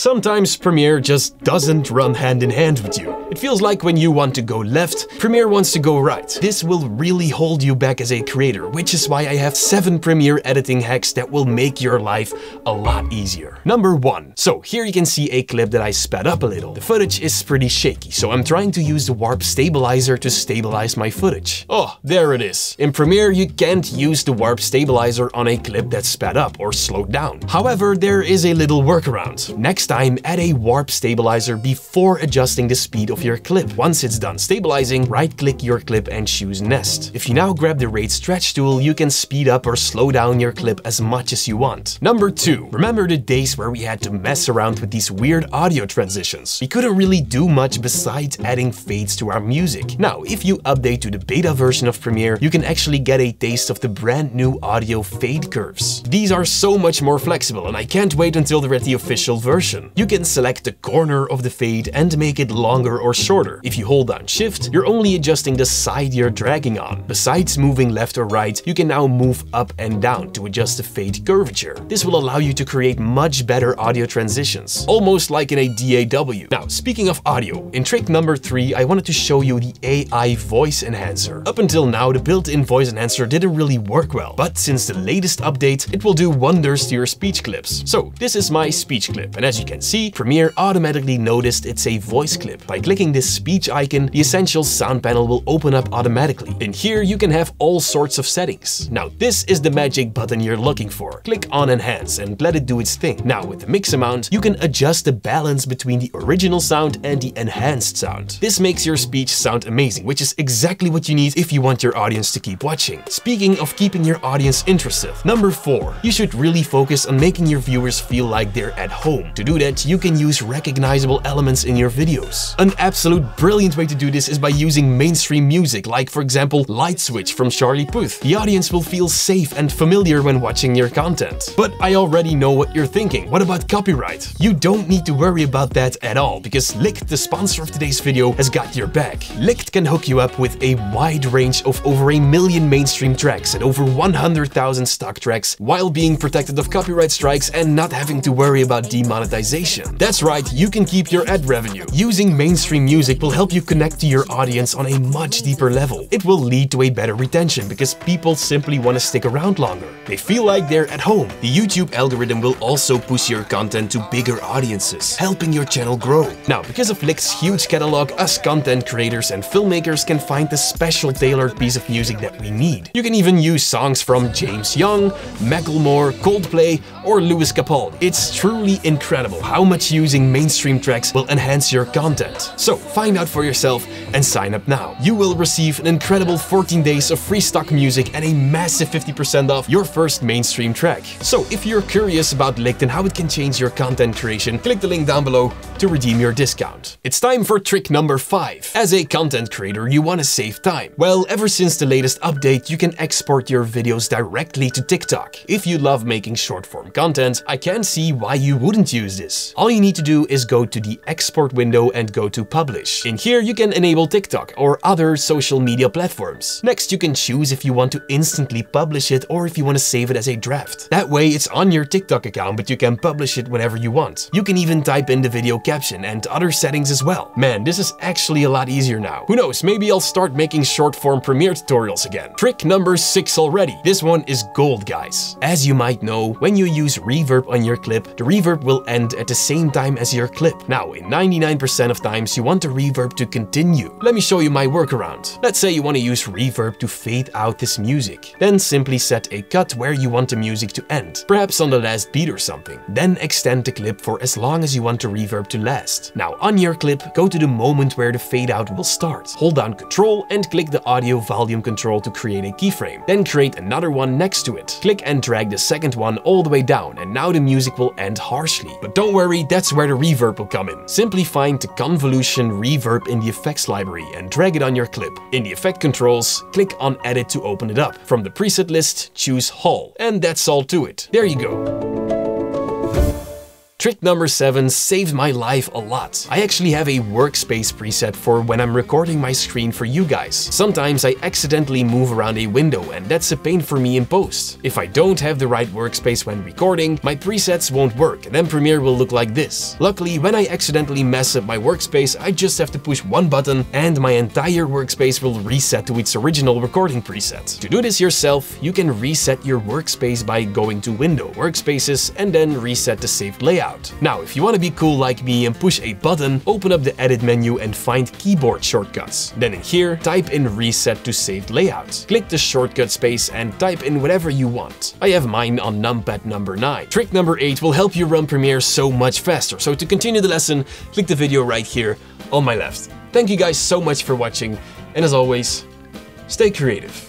Sometimes Premiere just doesn't run hand in hand with you. It feels like when you want to go left, Premiere wants to go right. This will really hold you back as a creator, which is why I have 7 Premiere editing hacks that will make your life a lot easier. Number 1. So here you can see a clip that I sped up a little. The footage is pretty shaky, so I'm trying to use the warp stabilizer to stabilize my footage. Oh, there it is. In Premiere, you can't use the warp stabilizer on a clip that's sped up or slowed down. However, there is a little workaround. Next time, add a warp stabilizer before adjusting the speed of your clip. Once it's done stabilizing, right-click your clip and choose Nest. If you now grab the Rate Stretch tool, you can speed up or slow down your clip as much as you want. Number 2. Remember the days where we had to mess around with these weird audio transitions? We couldn't really do much besides adding fades to our music. Now, if you update to the beta version of Premiere, you can actually get a taste of the brand new audio fade curves. These are so much more flexible, and I can't wait until they're at the official version. You can select the corner of the fade and make it longer or shorter. If you hold down Shift, you're only adjusting the side you're dragging on. Besides moving left or right, you can now move up and down to adjust the fade curvature. This will allow you to create much better audio transitions, almost like in a DAW. Now, speaking of audio, in trick number 3, I wanted to show you the AI voice enhancer. Up until now, the built-in voice enhancer didn't really work well, but since the latest update, it will do wonders to your speech clips. So this is my speech clip, and as you can see, Premiere automatically noticed it's a voice clip. By clicking this speech icon, the Essentials sound panel will open up automatically. In here, you can have all sorts of settings. Now, this is the magic button you're looking for. Click on Enhance and let it do its thing. Now, with the mix amount, you can adjust the balance between the original sound and the enhanced sound. This makes your speech sound amazing, which is exactly what you need if you want your audience to keep watching. Speaking of keeping your audience interested, Number 4, you should really focus on making your viewers feel like they're at home. To do that, you can use recognizable elements in your videos. An absolute brilliant way to do this is by using mainstream music, like for example Light Switch from Charlie Puth. The audience will feel safe and familiar when watching your content. But I already know what you're thinking. What about copyright? You don't need to worry about that at all, because Lickd, the sponsor of today's video, has got your back. Lickd can hook you up with a wide range of over 1 million mainstream tracks and over 100,000 stock tracks, while being protected of copyright strikes and not having to worry about demonetization. That's right, you can keep your ad revenue. Using mainstream music will help you connect to your audience on a much deeper level. It will lead to a better retention because people simply want to stick around longer. They feel like they're at home. The YouTube algorithm will also push your content to bigger audiences, helping your channel grow. Now, because of Lickd's huge catalog, us content creators and filmmakers can find the special tailored piece of music that we need. You can even use songs from James Young, Macklemore, Coldplay, or Lewis Capaldi. It's truly incredible how much using mainstream tracks will enhance your content. So find out for yourself and sign up now. You will receive an incredible 14 days of free stock music and a massive 50% off your first mainstream track. So if you're curious about Lickd and how it can change your content creation, click the link down below to redeem your discount. It's time for trick number 5. As a content creator, you want to save time. Well, ever since the latest update, you can export your videos directly to TikTok. If you love making short-form content, I can see why you wouldn't use this. All you need to do is go to the export window and go to Publish. In here, you can enable TikTok or other social media platforms. Next, you can choose if you want to instantly publish it or if you want to save it as a draft. That way, it's on your TikTok account, but you can publish it whenever you want. You can even type in the video caption and other settings as well. Man, this is actually a lot easier now. Who knows, maybe I'll start making short-form Premiere tutorials again. Trick number 6 already. This one is gold, guys. As you might know, when you use reverb on your clip, the reverb will end at the same time as your clip. Now, in 99% of times, you want the reverb to continue. Let me show you my workaround. Let's say you want to use reverb to fade out this music. Then simply set a cut where you want the music to end, perhaps on the last beat or something. Then extend the clip for as long as you want the reverb to last. Now, on your clip, go to the moment where the fade out will start. Hold down Control and click the audio volume control to create a keyframe. Then create another one next to it. Click and drag the second one all the way down, and now the music will end harshly. But don't worry, that's where the reverb will come in. Simply find the convolution reverb in the effects library and drag it on your clip. In the effect controls, click on Edit to open it up. From the preset list, choose Hall. And that's all to it. There you go. Trick number 7 saved my life a lot. I actually have a workspace preset for when I'm recording my screen for you guys. Sometimes I accidentally move around a window and that's a pain for me in post. If I don't have the right workspace when recording, my presets won't work and then Premiere will look like this. Luckily, when I accidentally mess up my workspace, I just have to push one button and my entire workspace will reset to its original recording preset. To do this yourself, you can reset your workspace by going to Window, Workspaces, and then reset the saved layout. Now, if you want to be cool like me and push a button, open up the edit menu and find keyboard shortcuts. Then in here, type in reset to saved layout. Click the shortcut space and type in whatever you want. I have mine on numpad number 9. Trick number 8 will help you run Premiere so much faster. So to continue the lesson, click the video right here on my left. Thank you guys so much for watching, and as always, stay creative.